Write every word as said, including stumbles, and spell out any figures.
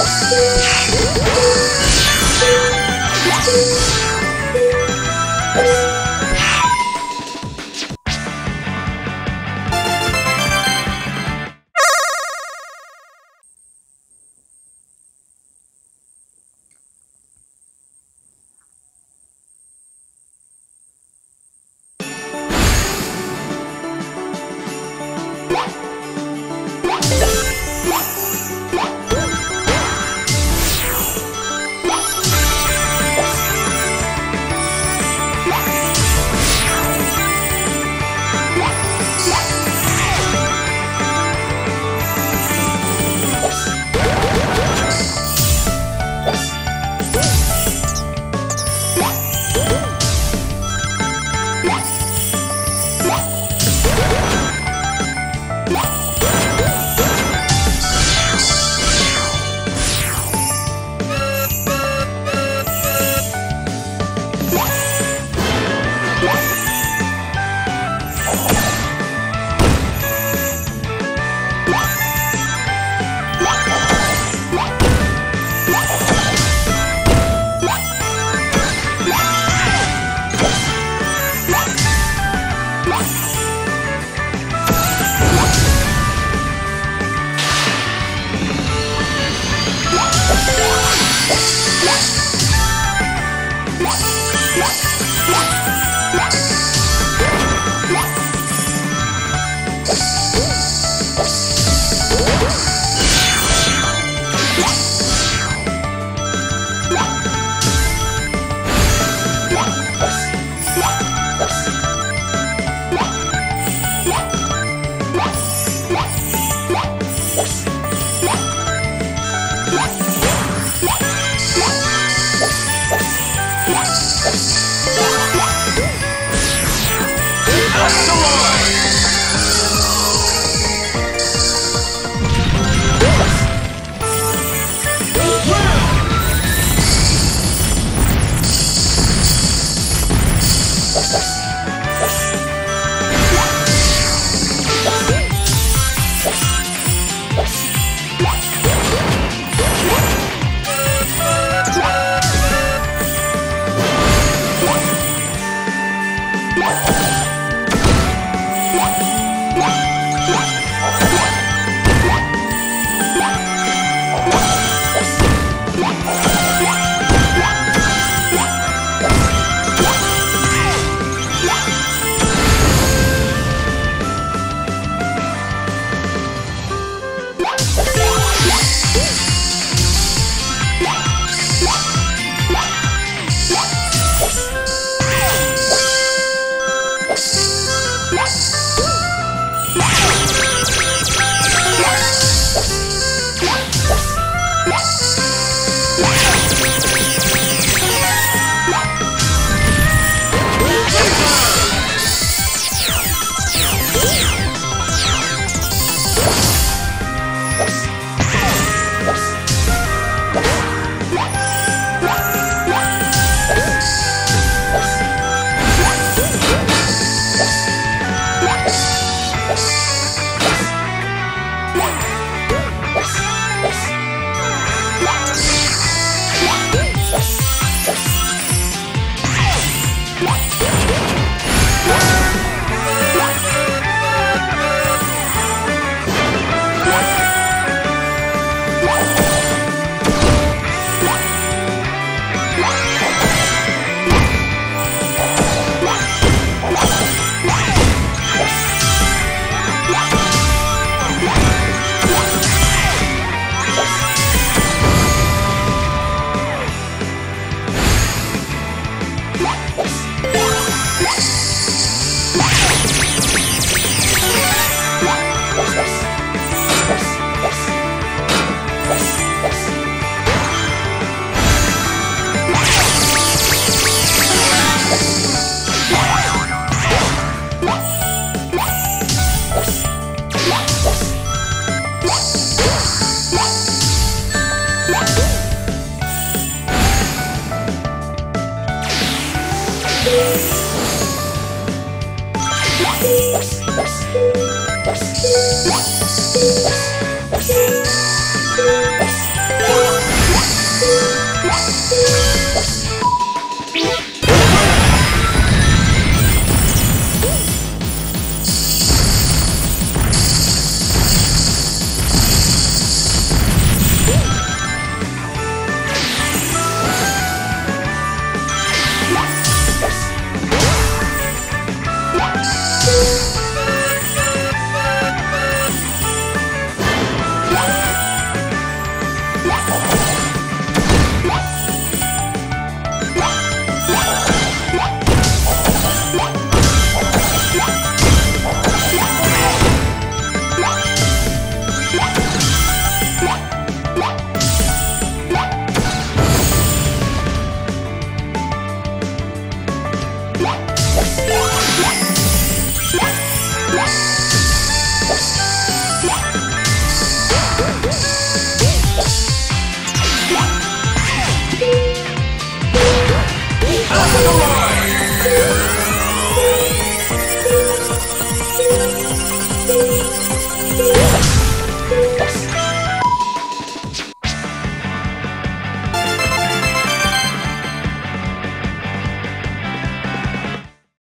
Yes.